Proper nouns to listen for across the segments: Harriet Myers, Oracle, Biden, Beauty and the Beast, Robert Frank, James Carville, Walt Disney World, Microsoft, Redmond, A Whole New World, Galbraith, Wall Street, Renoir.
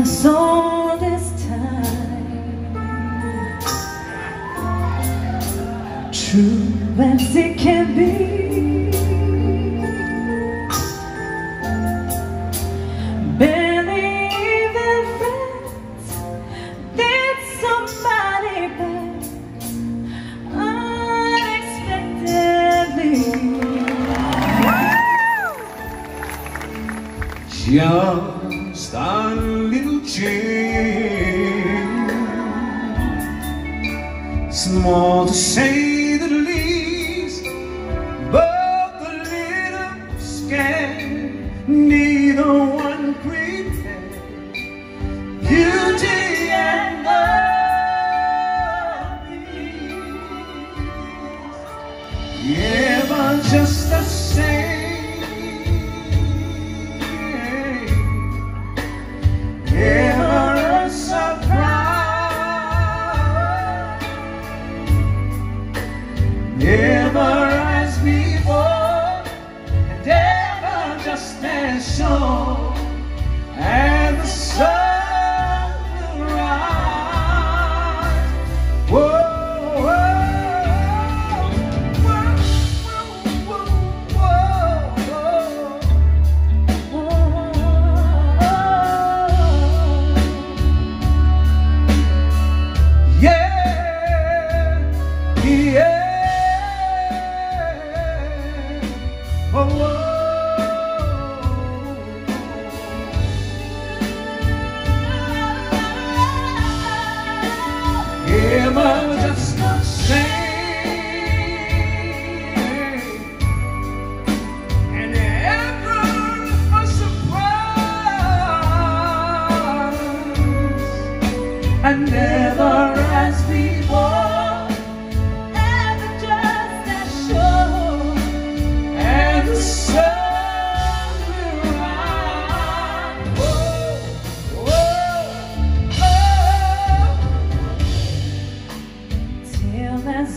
has all this time, true as it can be, barely even friends. Did somebody back unexpectedly. Just a little change, small to say the least, but a little scared. Neither one pretend. Beauty and the Beast, yeah, but just the same. Never as before, and ever just as sure as the sun will rise. Whoa, whoa, whoa, whoa, whoa, whoa. Yeah, yeah. Oh, whoa. Yeah, but just the same, and ever a surprise, and never as before. As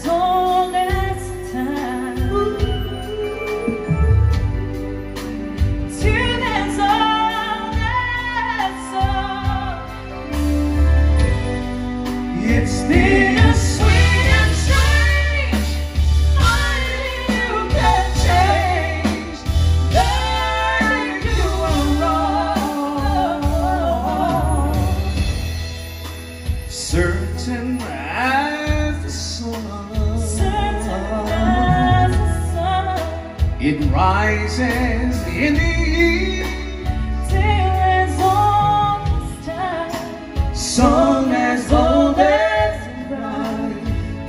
old as time, till as old as song, it's the sweetest change only you can change. Darling, you are wrong. Certain as the sun, it rises in the east, till as old as time, song as old as time,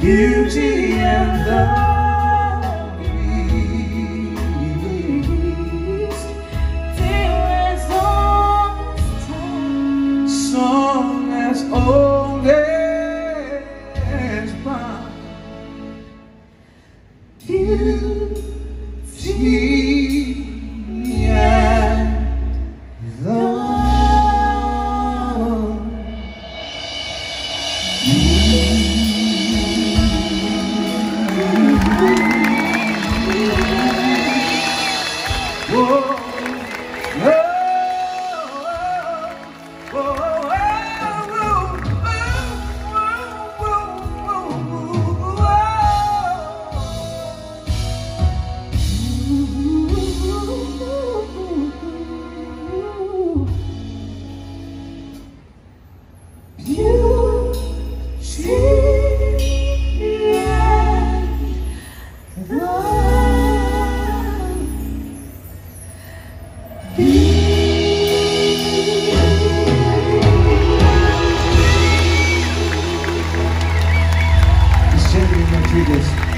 beauty and the beast, till as old as time, song as old as Beauty and the Beast. Whoa.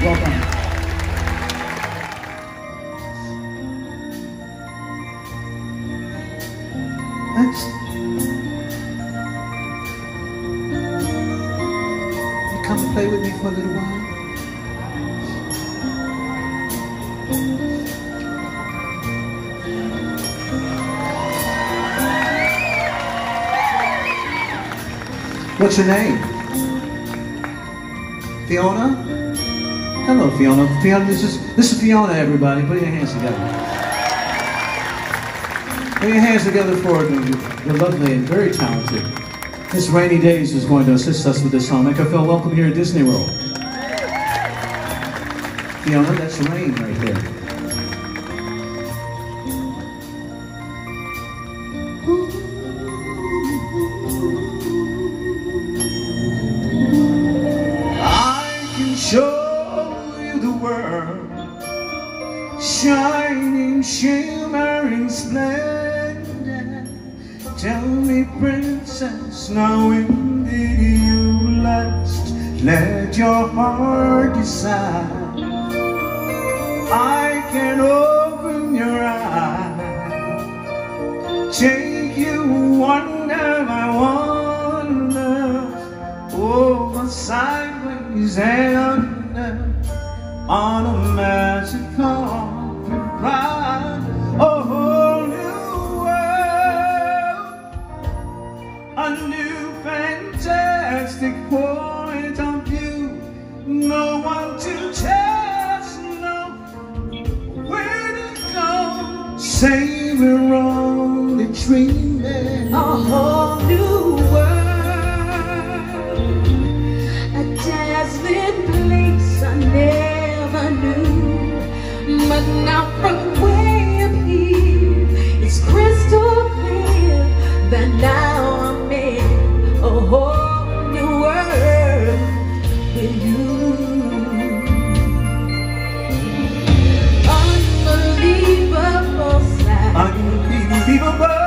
Welcome. You come play with me for a little while? What's your name? Fiona? Hello, Fiona. Fiona, this is Fiona, everybody. Put your hands together. Put your hands together for the lovely and very talented Miss Rainy Days, who's going to assist us with this song. Make her feel welcome here at Disney World. Fiona, that's Rain right there. Shining, shimmering, splendid. Tell me, princess, now when did you last let your heart decide? I can open your eyes, take you wonder by wonder, over, sideways, and under, on a magic carpet. A whole new world, a new fantastic point of view. No one to tell us, no, where to go. Say we're only dreaming. A whole new world, a dazzling place I never knew, but now from way up here, it's crystal clear that now I'm in a whole new world with you. Unbelievable sight, unbelievable,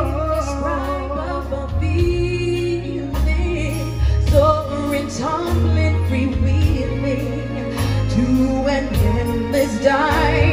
indescribable feeling, soaring, tumbling, freewheeling to an endless dive.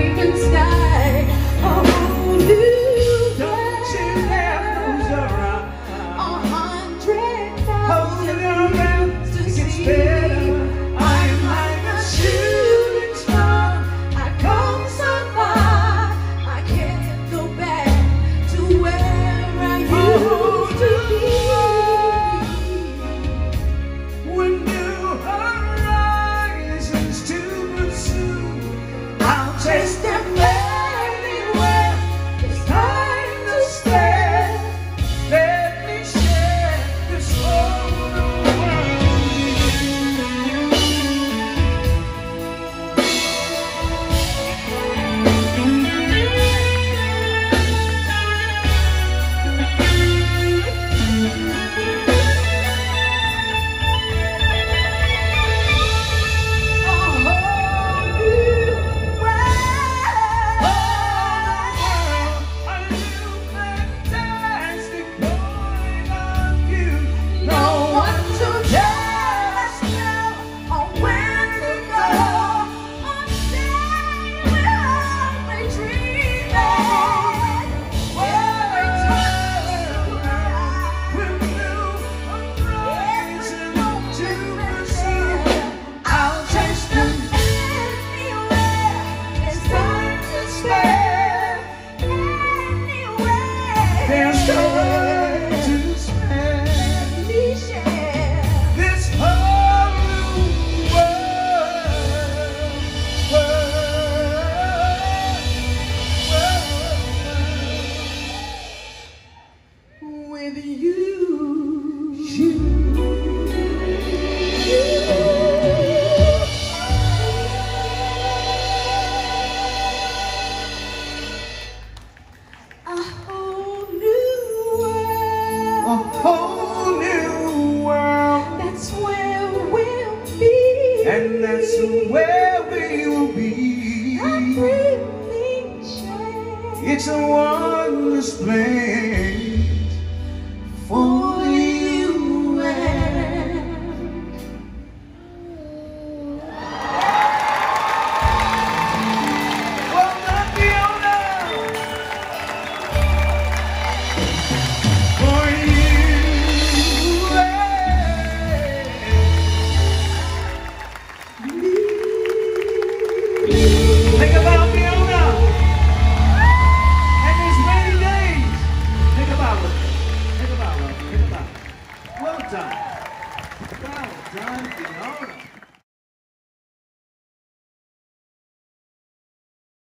It's a wondrous place.